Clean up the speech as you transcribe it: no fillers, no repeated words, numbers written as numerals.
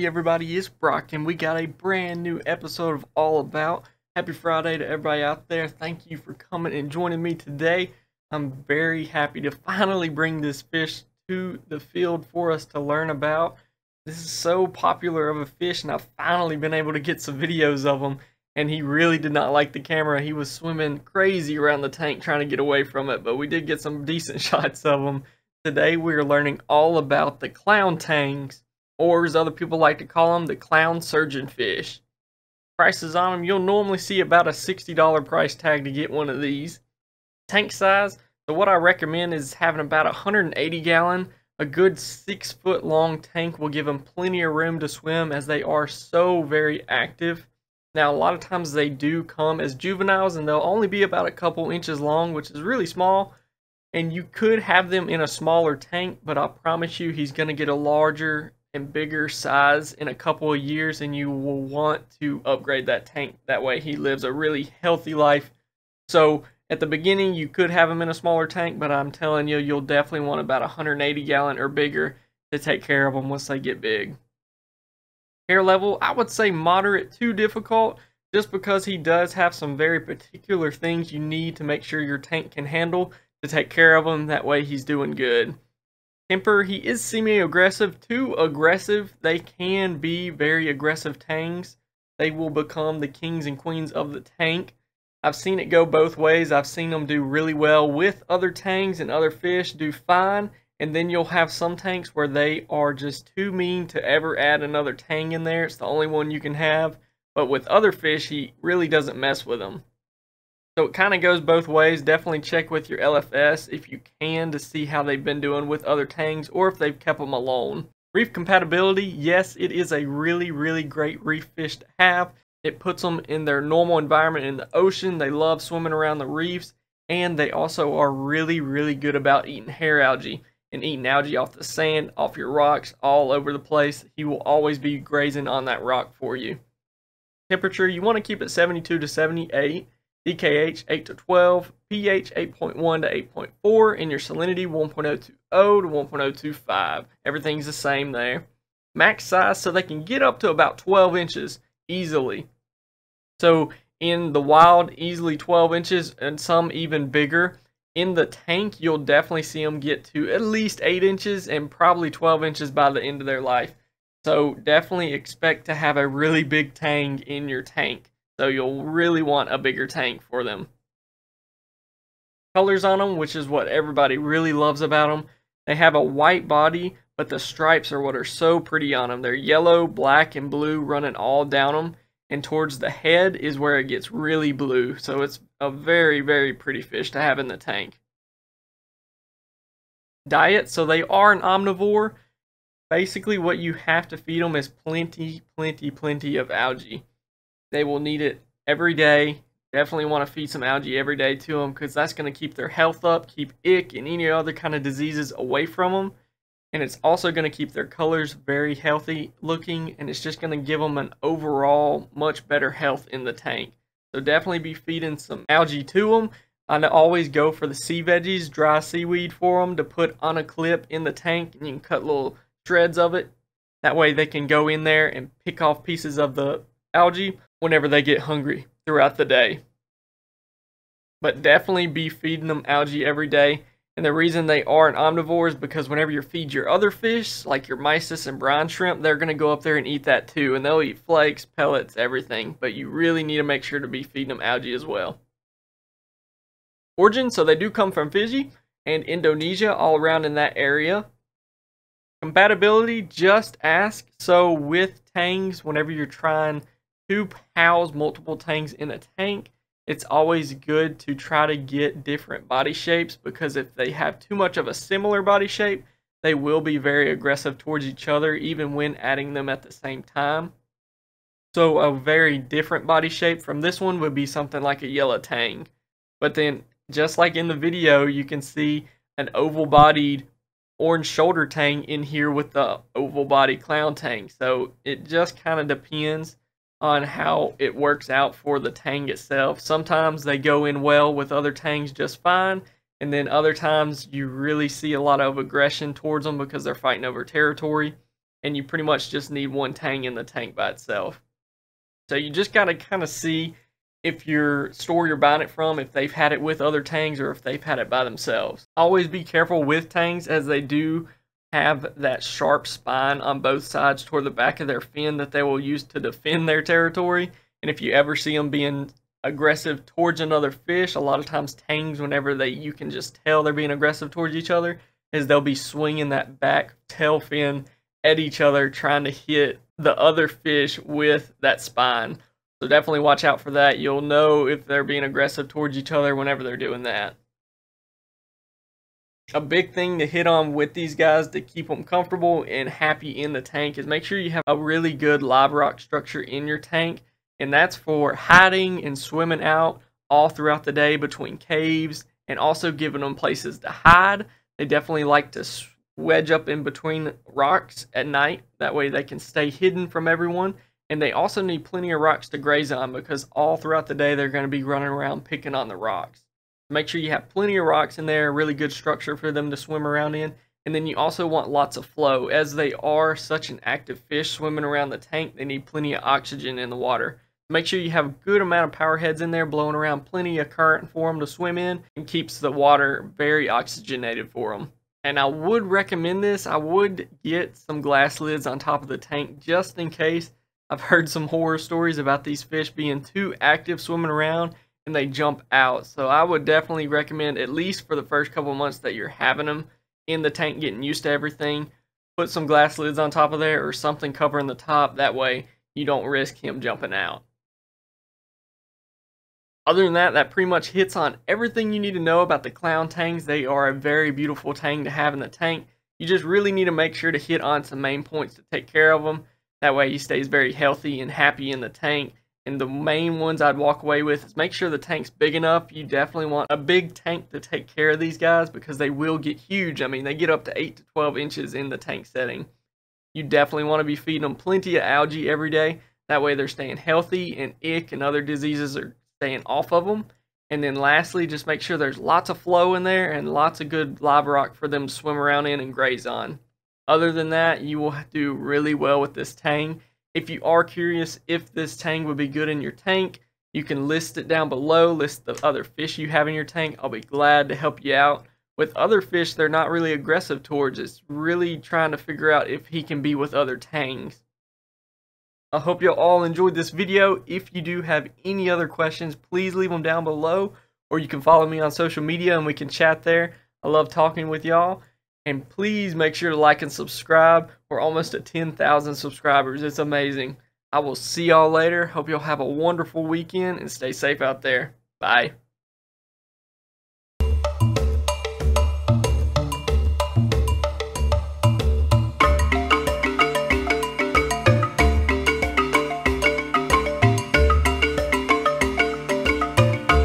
Hey everybody, it's Brock and we got a brand new episode of All About. Happy Friday to everybody out there. Thank you for coming and joining me today. I'm very happy to finally bring this fish to the field for us to learn about. This is so popular of a fish and I've finally been able to get some videos of him, and he really did not like the camera. He was swimming crazy around the tank trying to get away from it, but we did get some decent shots of him. Today we're learning all about the clown tangs, or as other people like to call them, the clown surgeonfish. Prices on them, you'll normally see about a $60 price tag to get one of these. Tank size, so what I recommend is having about 180 gallon. A good 6 foot long tank will give them plenty of room to swim, as they are so very active. Now a lot of times they do come as juveniles and they'll only be about a couple inches long, which is really small. And you could have them in a smaller tank, but I promise you he's going to get a larger and bigger size in a couple of years, and you will want to upgrade that tank. That way he lives a really healthy life. So at the beginning you could have him in a smaller tank, but I'm telling you, you'll definitely want about 180 gallon or bigger to take care of them once they get big. Hair level, I would say moderate to difficult, just because he does have some very particular things you need to make sure your tank can handle to take care of him. That way he's doing good. Temper, he is semi-aggressive, too aggressive. They can be very aggressive tangs. They will become the kings and queens of the tank. I've seen it go both ways. I've seen them do really well with other tangs, and other fish do fine. And then you'll have some tanks where they are just too mean to ever add another tang in there. It's the only one you can have. But with other fish, he really doesn't mess with them. So it kind of goes both ways. Definitely check with your LFS if you can to see how they've been doing with other tangs, or if they've kept them alone. Reef compatibility, yes, it is a really, really great reef fish to have. It puts them in their normal environment in the ocean. They love swimming around the reefs, and they also are really, really good about eating hair algae and eating algae off the sand, off your rocks, all over the place. He will always be grazing on that rock for you. Temperature, you want to keep it 72 to 78. DKH 8 to 12, pH 8.1 to 8.4, and your salinity 1.020 to 1.025. Everything's the same there. Max size, so they can get up to about 12 inches easily. So in the wild, easily 12 inches, and some even bigger. In the tank, you'll definitely see them get to at least 8 inches and probably 12 inches by the end of their life. So definitely expect to have a really big tang in your tank. So you'll really want a bigger tank for them. Colors on them, which is what everybody really loves about them. They have a white body, but the stripes are what are so pretty on them. They're yellow, black, and blue running all down them. And towards the head is where it gets really blue. So it's a very, very pretty fish to have in the tank. Diet, so they are an omnivore. Basically what you have to feed them is plenty of algae. They will need it every day. Definitely want to feed some algae every day to them, because that's going to keep their health up, keep ick and any other kind of diseases away from them. And it's also going to keep their colors very healthy looking, and it's just going to give them an overall much better health in the tank. So definitely be feeding some algae to them. I always go for the sea veggies, dry seaweed for them to put on a clip in the tank, and you can cut little shreds of it. That way they can go in there and pick off pieces of the algae whenever they get hungry throughout the day. But definitely be feeding them algae every day. And the reason they are an omnivore is because whenever you feed your other fish, like your mysis and brine shrimp, they're going to go up there and eat that too. And they'll eat flakes, pellets, everything. But you really need to make sure to be feeding them algae as well. Origin, so they do come from Fiji and Indonesia, all around in that area. Compatibility, just ask. So with tangs, whenever you're trying to house multiple tangs in a tank, it's always good to try to get different body shapes, because if they have too much of a similar body shape, they will be very aggressive towards each other, even when adding them at the same time. So a very different body shape from this one would be something like a yellow tang. But then, just like in the video, you can see an oval-bodied orange shoulder tang in here with the oval body clown tang. So it just kind of depends on how it works out for the tang itself. Sometimes they go in well with other tangs just fine, and then other times you really see a lot of aggression towards them because they're fighting over territory. and you pretty much just need one tang in the tank by itself. So you just gotta kind of see if your store you're buying it from, if they've had it with other tangs or if they've had it by themselves. Always be careful with tangs, as they do have that sharp spine on both sides toward the back of their fin that they will use to defend their territory. And if you ever see them being aggressive towards another fish, a lot of times tangs, whenever you can just tell they're being aggressive towards each other, is they'll be swinging that back tail fin at each other, trying to hit the other fish with that spine. So definitely watch out for that. You'll know if they're being aggressive towards each other whenever they're doing that. A big thing to hit on with these guys to keep them comfortable and happy in the tank is make sure you have a really good live rock structure in your tank. And that's for hiding and swimming out all throughout the day between caves, and also giving them places to hide. They definitely like to wedge up in between rocks at night. That way they can stay hidden from everyone. And they also need plenty of rocks to graze on, because all throughout the day they're going to be running around picking on the rocks. Make sure you have plenty of rocks in there, really good structure for them to swim around in. And then you also want lots of flow. As they are such an active fish swimming around the tank, they need plenty of oxygen in the water. Make sure you have a good amount of power heads in there, blowing around plenty of current for them to swim in, and keeps the water very oxygenated for them. And I would recommend this. I would get some glass lids on top of the tank just in case. I've heard some horror stories about these fish being too active swimming around and they jump out. So I would definitely recommend, at least for the first couple months that you're having them in the tank, getting used to everything, put some glass lids on top of there or something covering the top. That way you don't risk him jumping out. Other than that, that pretty much hits on everything you need to know about the clown tangs. They are a very beautiful tang to have in the tank. You just really need to make sure to hit on some main points to take care of them. That way he stays very healthy and happy in the tank. And the main ones I'd walk away with is make sure the tank's big enough. You definitely want a big tank to take care of these guys, because they will get huge. I mean, they get up to 8 to 12 inches in the tank setting. You definitely want to be feeding them plenty of algae every day. That way they're staying healthy, and ick and other diseases are staying off of them. And then lastly, just make sure there's lots of flow in there and lots of good live rock for them to swim around in and graze on. Other than that, you will do really well with this tang. If you are curious if this tang would be good in your tank, you can list it down below. List the other fish you have in your tank. I'll be glad to help you out. With other fish, they're not really aggressive towards. It's really trying to figure out if he can be with other tangs. I hope you all enjoyed this video. If you do have any other questions, please leave them down below, or you can follow me on social media and we can chat there. I love talking with y'all. And please make sure to like and subscribe. We're almost at 10,000 subscribers. It's amazing. I will see y'all later. Hope y'all have a wonderful weekend and stay safe out there. Bye.